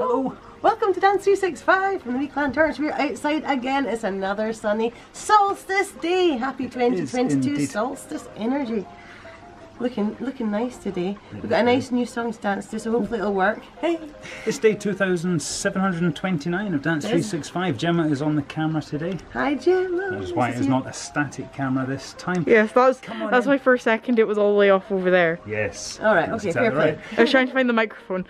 Hello! Welcome to Dance 365 from the Wee Clan Torrance. We're outside again. It's another sunny solstice day. Happy 2022 solstice energy. Looking nice today. We've got a nice new song to dance to, so hopefully it'll work. Hey! It's day 2729 of Dance 365. Gemma is on the camera today. Hi Gemma! That's why it's not a static camera this time. Yes, that's my first second. It was all the way off over there. Yes. Alright, okay, fair play. I was trying to find the microphone,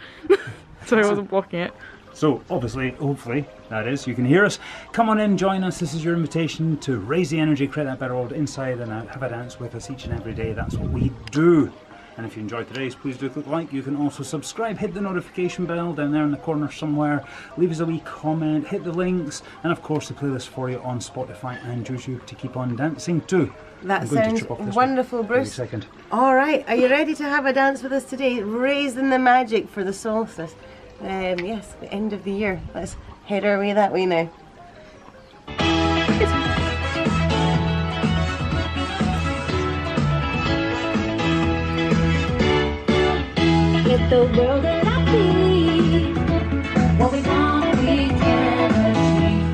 so I wasn't blocking it. So obviously, hopefully, that is, you can hear us. Come on in, join us. This is your invitation to raise the energy, create that better world inside and out. Have a dance with us each and every day. That's what we do. And if you enjoyed today's, please do click like. You can also subscribe, hit the notification bell down there in the corner somewhere. Leave us a wee comment, hit the links, and of course the playlist for you on Spotify and YouTube to keep on dancing too. That sounds wonderful, Bruce. Alright, are you ready to have a dance with us today? Raising the magic for the solstice. Yes, the end of the year. Let's head our way that way now. It's the world that I see. What we want, we can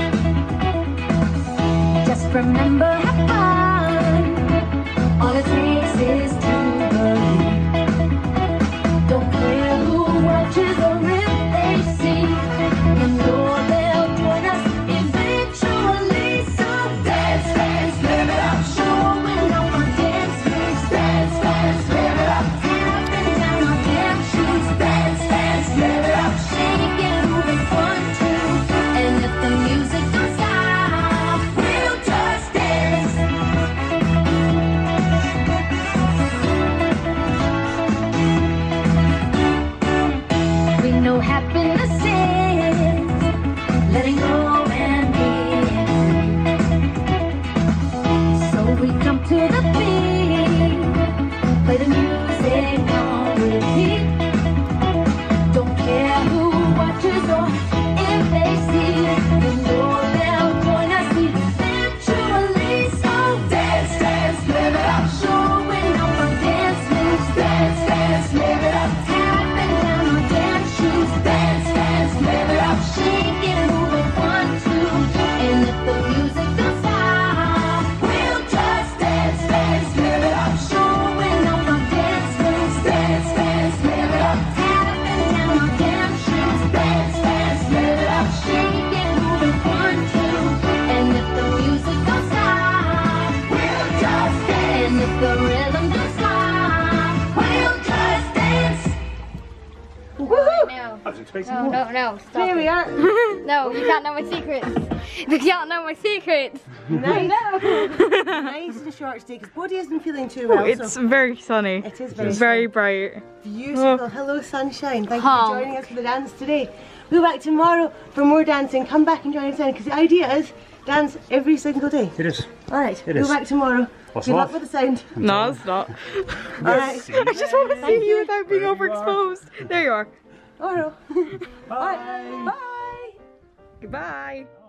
achieve. Just remember, have fun. All it takes is to believe. Don't care who watches or No, stop. Here we are. No, you can't know my secrets. You can't know my secrets. Nice. Nice and short today because Bodhi isn't feeling too well. It's very sunny. It is very bright. Beautiful. Oh. Hello, sunshine. Thank you for joining us for the dance today. We'll be back tomorrow for more dancing. Come back and join us then because the idea is dance every single day. It is. All right. We'll back tomorrow. What's Good luck with the sound. No, it's not. All right. I just want to see you without being overexposed. There you are. Oh no. Bye. All right. Bye. Goodbye.